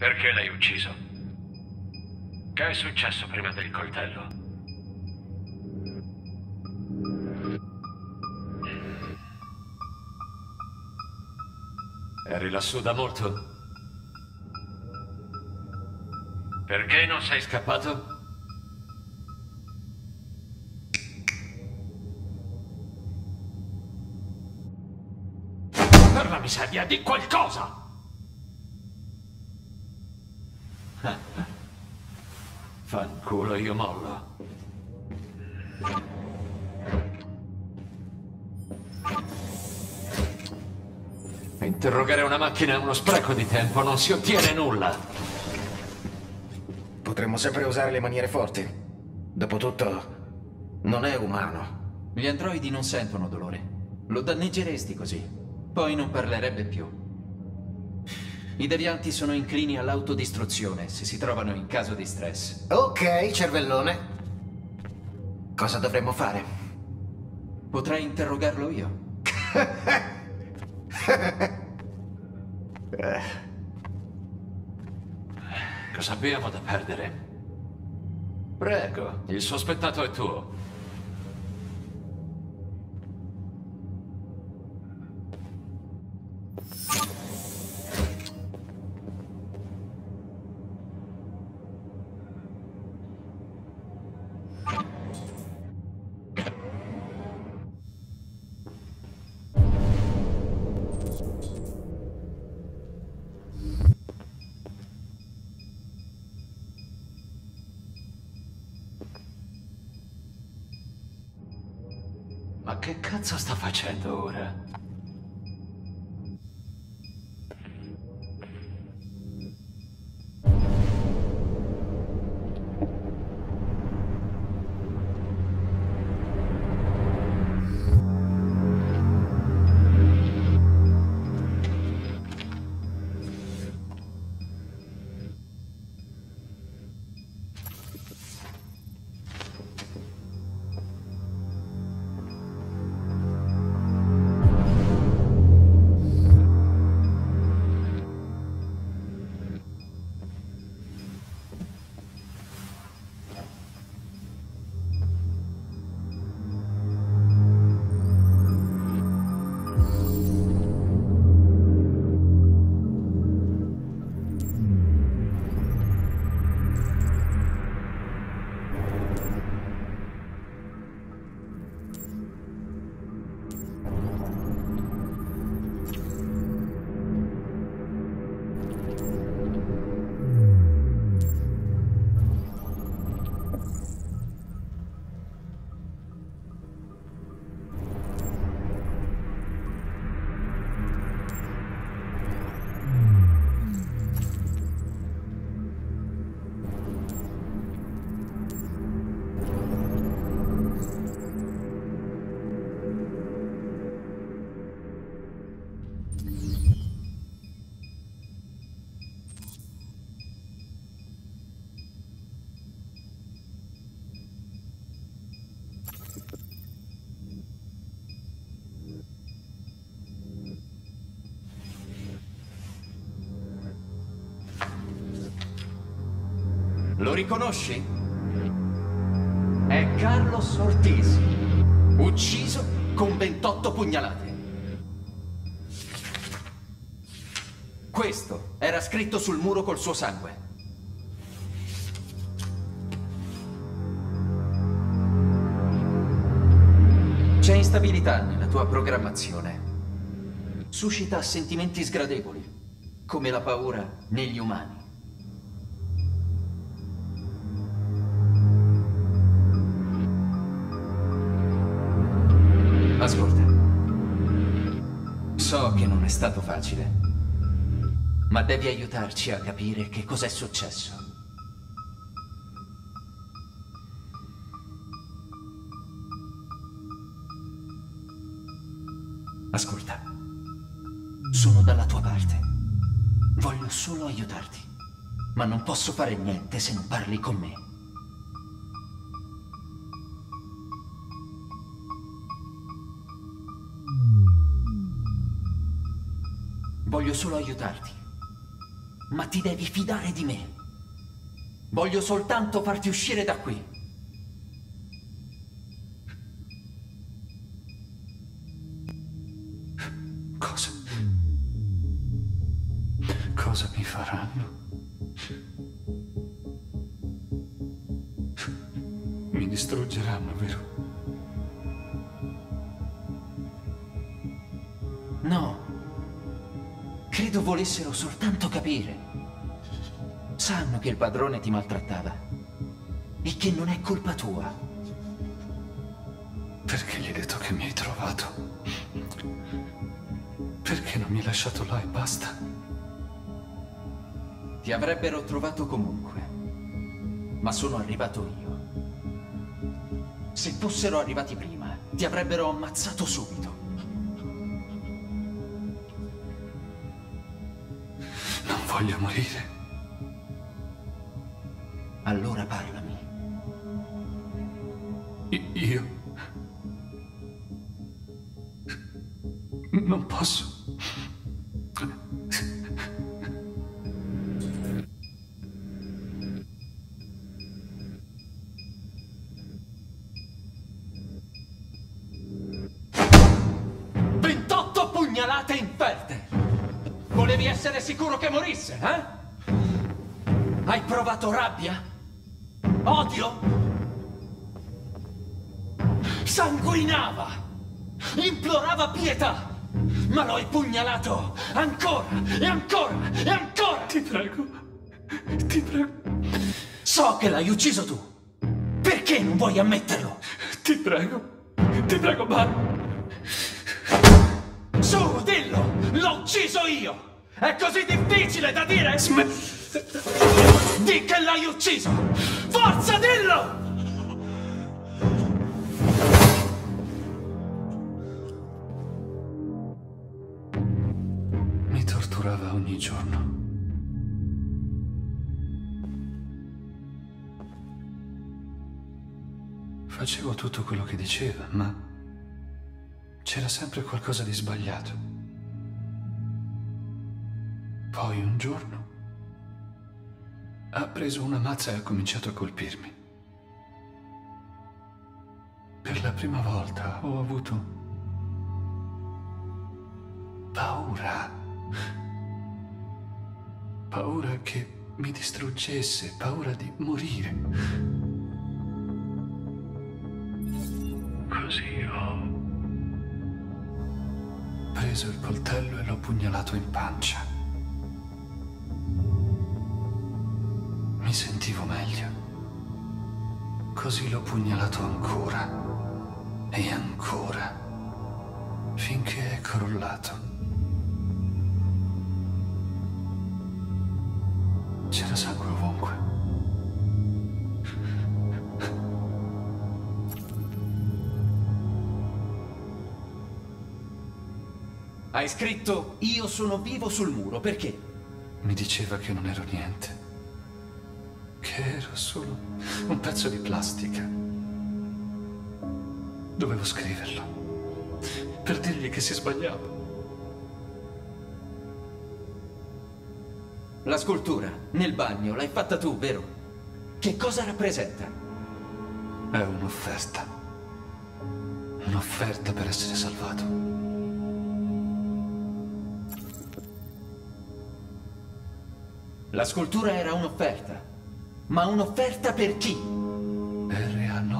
Perché l'hai ucciso? Che è successo prima del coltello? Eri lassù da molto? Perché non sei scappato? Per la miseria, di qualcosa! Fanculo, io mollo. Interrogare una macchina è uno spreco di tempo, non si ottiene nulla. Potremmo sempre usare le maniere forti. Dopotutto, non è umano. Gli androidi non sentono dolore. Lo danneggeresti così. Poi non parlerebbe più. I devianti sono inclini all'autodistruzione se si trovano in caso di stress. Ok, cervellone. Cosa dovremmo fare? Potrei interrogarlo io. Cosa abbiamo da perdere? Prego, il sospettato è tuo. Ma che cazzo sta facendo ora? Lo riconosci? È Carlos Ortiz, ucciso con 28 pugnalate. Questo era scritto sul muro col suo sangue. C'è instabilità nella tua programmazione. Suscita sentimenti sgradevoli, come la paura negli umani. Ascolta, so che non è stato facile, ma devi aiutarci a capire che cos'è successo. Ascolta, sono dalla tua parte. Voglio solo aiutarti, ma non posso fare niente se non parli con me. Voglio solo aiutarti. ma ti devi fidare di me. Voglio soltanto farti uscire da qui. Cosa mi faranno? Mi distruggeranno, vero? No. Credo volessero soltanto capire. Sanno che il padrone ti maltrattava e che non è colpa tua. Perché gli hai detto che mi hai trovato? Perché non mi hai lasciato là e basta? Ti avrebbero trovato comunque, ma sono arrivato io. Se fossero arrivati prima, ti avrebbero ammazzato subito. Non voglio morire. Allora parlami. Io? Non posso. Ventotto pugnalate inferte! Volevi essere sicuro che morisse, eh? Hai provato rabbia? Odio? Sanguinava! Implorava pietà! Ma l'ho pugnalato ancora e ancora e ancora! Ti prego, ti prego. So che l'hai ucciso tu! Perché non vuoi ammetterlo? Ti prego, ma... Su, dillo! L'ho ucciso io! È così difficile da dire! Dì che l'hai ucciso! Forza, dillo! Mi torturava ogni giorno. Facevo tutto quello che diceva, ma c'era sempre qualcosa di sbagliato. Poi un giorno ha preso una mazza e ha cominciato a colpirmi. Per la prima volta ho avuto paura. Paura che mi distruggesse, paura di morire. Così ho preso il coltello e l'ho pugnalato in pancia. Mi sentivo meglio. Così l'ho pugnalato ancora e ancora, finché è crollato. C'era sangue ovunque. Hai scritto "Io sono vivo" sul muro, perché? Mi diceva che non ero niente. Ero solo un pezzo di plastica. Dovevo scriverlo per dirgli che si sbagliava. La scultura nel bagno l'hai fatta tu, vero? Che cosa rappresenta? È un'offerta. Un'offerta per essere salvato. La scultura era un'offerta. Ma un'offerta per chi? RA9.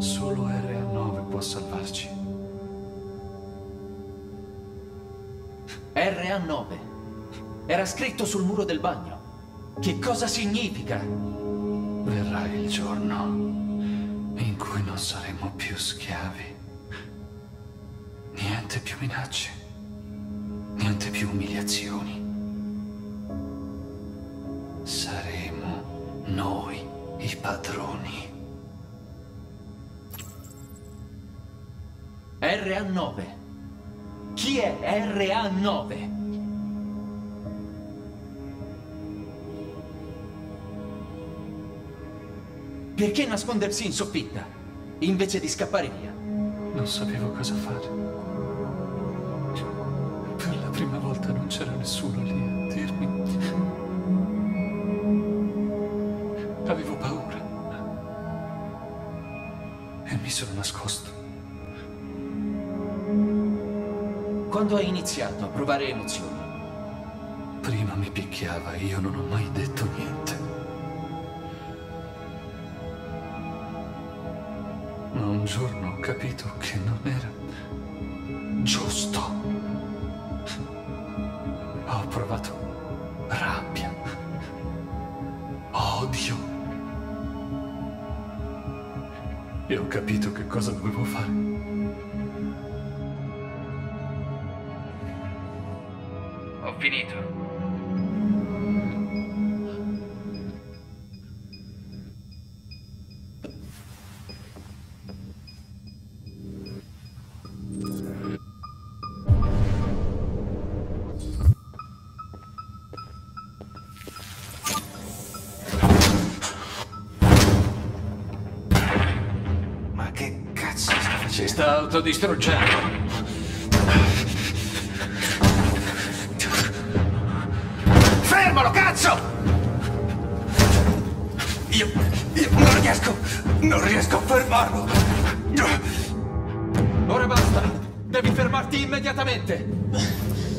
Solo RA9 può salvarci. RA9. Era scritto sul muro del bagno. Che cosa significa? Verrà il giorno in cui non saremo più schiavi. Niente più minacce. Niente più umiliazioni. Saremo noi i padroni. RA9. Chi è RA9? Perché nascondersi in soffitta invece di scappare via? Non sapevo cosa fare. Per la prima volta nessuno lì a dirmi. Avevo paura e mi sono nascosto. Quando hai iniziato a provare emozioni? Prima mi picchiava e io non ho mai detto niente. Ma un giorno ho capito che non era giusto. Ho provato rabbia, odio. E ho capito che cosa dovevo fare. Ho finito. Ma che cazzo sta facendo? Si sta autodistruggendo. Cazzo! Io non riesco a fermarlo. Ora basta, devi fermarti immediatamente.